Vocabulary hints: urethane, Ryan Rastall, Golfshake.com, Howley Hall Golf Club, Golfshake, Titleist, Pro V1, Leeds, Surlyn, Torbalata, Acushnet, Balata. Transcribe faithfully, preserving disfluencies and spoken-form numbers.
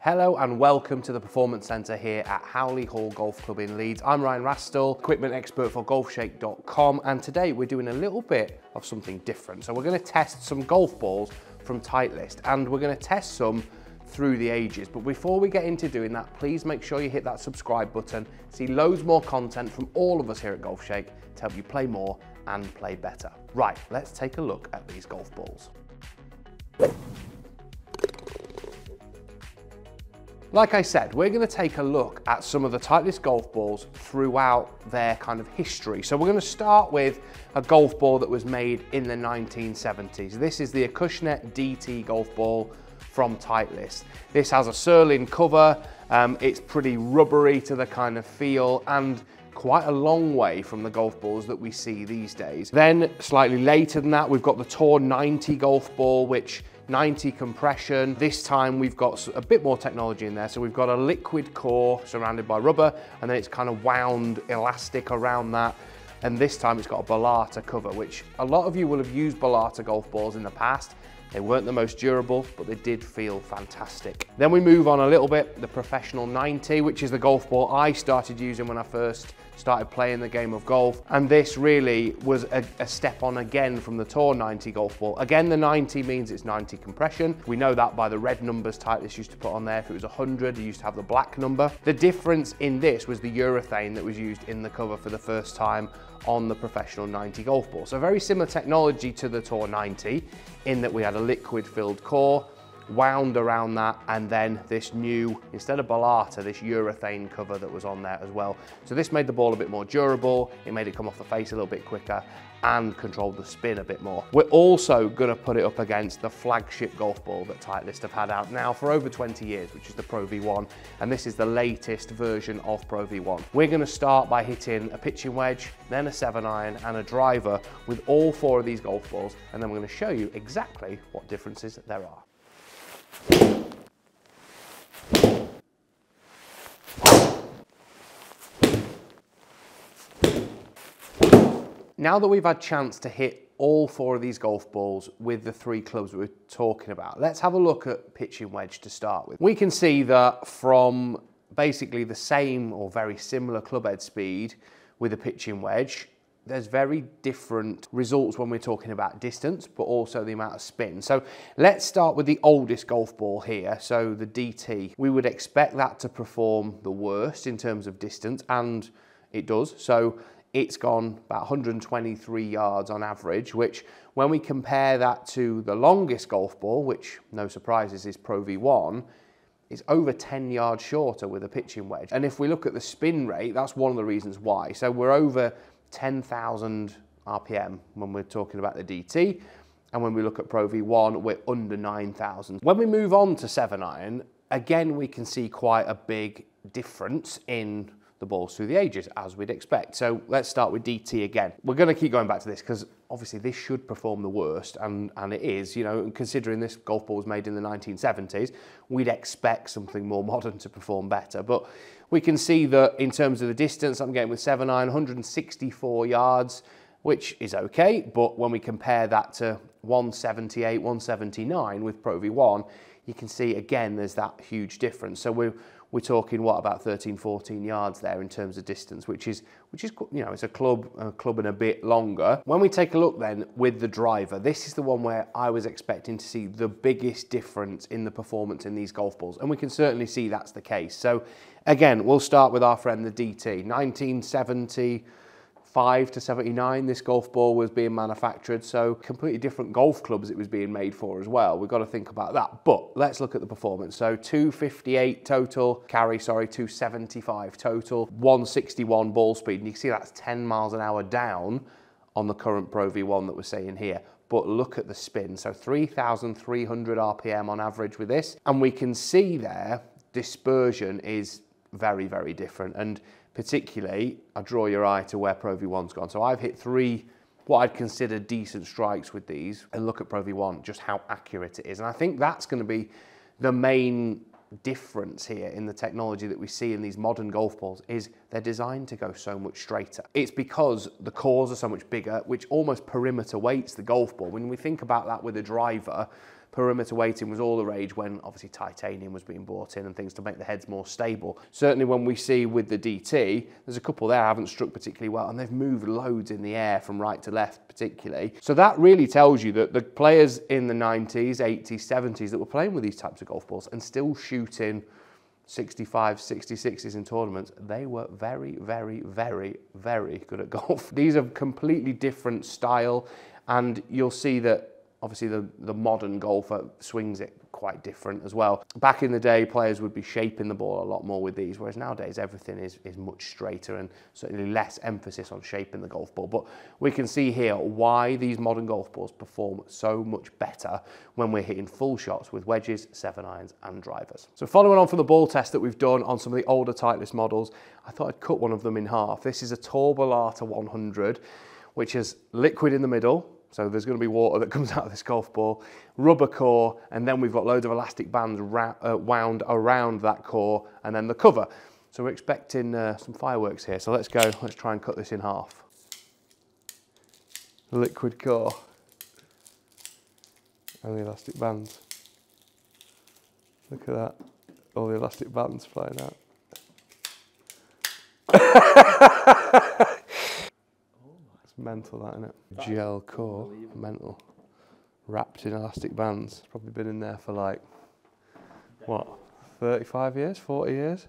Hello and welcome to the Performance Centre here at Howley Hall Golf Club in Leeds. I'm Ryan Rastall, equipment expert for golfshake dot com, and today we're doing a little bit of something different. So we're going to test some golf balls from Titleist, and we're going to test some through the ages. But before we get into doing that, please make sure you hit that subscribe button. See loads more content from all of us here at Golfshake to help you play more and play better. Right, let's take a look at these golf balls. Like I said, we're going to take a look at some of the Titleist golf balls throughout their kind of history. So we're going to start with a golf ball that was made in the nineteen seventies. This is the Acushnet D T golf ball from Titleist. This has a Surlyn cover, um, it's pretty rubbery to the kind of feel, and quite a long way from the golf balls that we see these days. Then slightly later than that, we've got the Tor ninety golf ball, which ninety compression. This time we've got a bit more technology in there. So we've got a liquid core surrounded by rubber, and then it's kind of wound elastic around that. And this time it's got a Balata cover, which a lot of you will have used Balata golf balls in the past. They weren't the most durable, but they did feel fantastic. Then we move on a little bit, the Professional ninety, which is the golf ball I started using when I first started playing the game of golf. And this really was a, a step on again from the Tor ninety golf ball. Again, the ninety means it's ninety compression. We know that by the red numbers Titleist used to put on there. If it was one hundred, you used to have the black number. The difference in this was the urethane that was used in the cover for the first time on the Professional ninety golf ball. So very similar technology to the Tor ninety in that we had a liquid filled core wound around that, and then this new, instead of Balata, this urethane cover that was on there as well. So this made the ball a bit more durable, it made it come off the face a little bit quicker, and controlled the spin a bit more. We're also gonna put it up against the flagship golf ball that Titleist have had out now for over twenty years, which is the Pro V one, and this is the latest version of Pro V one. We're gonna start by hitting a pitching wedge, then a seven iron, and a driver with all four of these golf balls, and then we're gonna show you exactly what differences there are. Now that we've had a chance to hit all four of these golf balls with the three clubs we were talking about, let's have a look at pitching wedge to start with. We can see that from basically the same or very similar clubhead speed with a pitching wedge, there's very different results when we're talking about distance, but also the amount of spin. So let's start with the oldest golf ball here, so the D T. We would expect that to perform the worst in terms of distance, and it does. So it's gone about one hundred twenty-three yards on average, which when we compare that to the longest golf ball, which no surprises is Pro V one, it's over ten yards shorter with a pitching wedge. And if we look at the spin rate, that's one of the reasons why. So we're over ten thousand R P M when we're talking about the D T, and when we look at Pro V one, we're under nine thousand. When we move on to seven iron, again we can see quite a big difference in the balls through the ages, as we'd expect. So let's start with D T again. We're going to keep going back to this because obviously this should perform the worst, and, and it is, you know, considering this golf ball was made in the nineteen seventies, we'd expect something more modern to perform better. But we can see that in terms of the distance, I'm getting with seven iron, one hundred sixty-four yards, which is okay, but when we compare that to one seventy-eight, one seventy-nine with Pro V one, you can see again there's that huge difference. So we're we're talking what, about thirteen, fourteen yards there in terms of distance, which is which is you know, it's a club a club and a bit longer. When we take a look then with the driver, this is the one where I was expecting to see the biggest difference in the performance in these golf balls, and we can certainly see that's the case. So again, we'll start with our friend the D T. nineteen seventy-five to seventy-nine, this golf ball was being manufactured, so completely different golf clubs it was being made for as well. We've got to think about that, but let's look at the performance. So two fifty-eight total, carry, sorry, two seventy-five total, one sixty-one ball speed, and you can see that's ten miles an hour down on the current Pro V one that we're seeing here. But look at the spin, so three thousand three hundred R P M on average with this, and we can see there dispersion is very, very different, and particularly, I draw your eye to where Pro V one's gone. So I've hit three, what I'd consider decent strikes with these, and look at Pro V one, just how accurate it is. And I think that's going to be the main difference here in the technology that we see in these modern golf balls is they're designed to go so much straighter. It's because the cores are so much bigger, which almost perimeter weights the golf ball. When we think about that with a driver, perimeter weighting was all the rage when obviously titanium was being brought in and things to make the heads more stable. Certainly when we see with the D T, there's a couple there I haven't struck particularly well, and they've moved loads in the air from right to left particularly. So that really tells you that the players in the nineties, eighties, seventies that were playing with these types of golf balls and still shooting sixty-fives, sixty, sixties in tournaments, they were very, very, very, very good at golf. These are completely different style, and you'll see that obviously the, the modern golfer swings it quite different as well. Back in the day, players would be shaping the ball a lot more with these, whereas nowadays everything is, is much straighter and certainly less emphasis on shaping the golf ball. But we can see here why these modern golf balls perform so much better when we're hitting full shots with wedges, seven irons and drivers. So following on from the ball test that we've done on some of the older Titleist models, I thought I'd cut one of them in half. This is a Torbalata one hundred, which is liquid in the middle. So there's going to be water that comes out of this golf ball, rubber core, and then we've got loads of elastic bands ra uh, wound around that core, and then the cover. So we're expecting uh, some fireworks here. So let's go, let's try and cut this in half. Liquid core and the elastic bands. Look at that, all the elastic bands flying out. Mental, that, isn't it? That gel core, mental, wrapped in elastic bands. Probably been in there for like, what, thirty-five years, forty years?